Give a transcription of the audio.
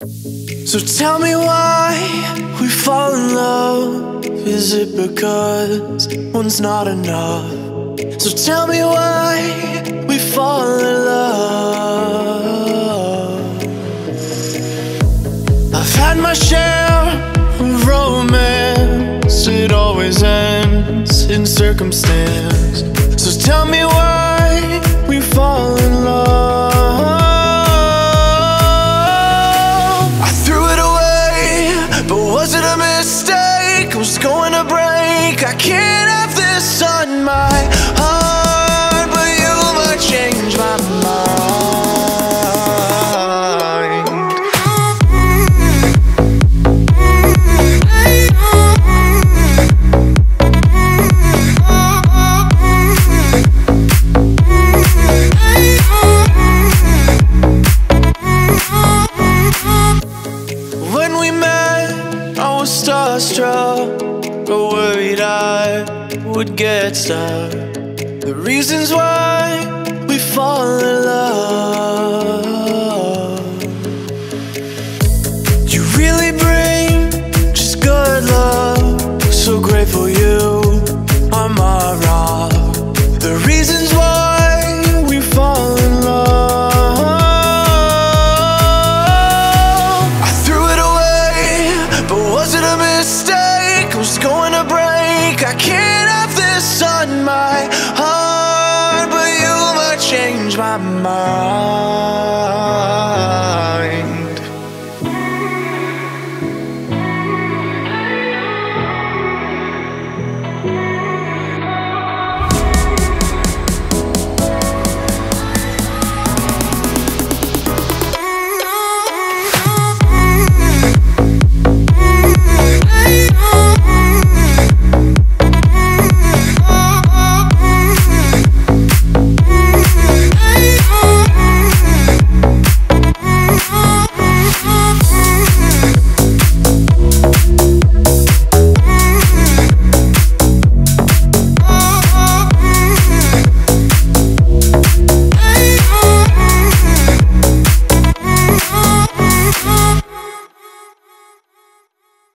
So tell me why we fall in love. Is it because one's not enough? So tell me why we fall in love. I've had my share of romance. It always ends in circumstance. So tell me why we fall in love. Was going to break. I can't have this on my heart, but you might change my mind. When we met, I was starstruck, but worried I would get stuck. The reasons why we fall in love. You really bring just good love. So grateful you are my rock. The reasons why we fall in love. I threw it away, but was it a mistake? Was going to break. I can't have this on my heart, but you might change my mind.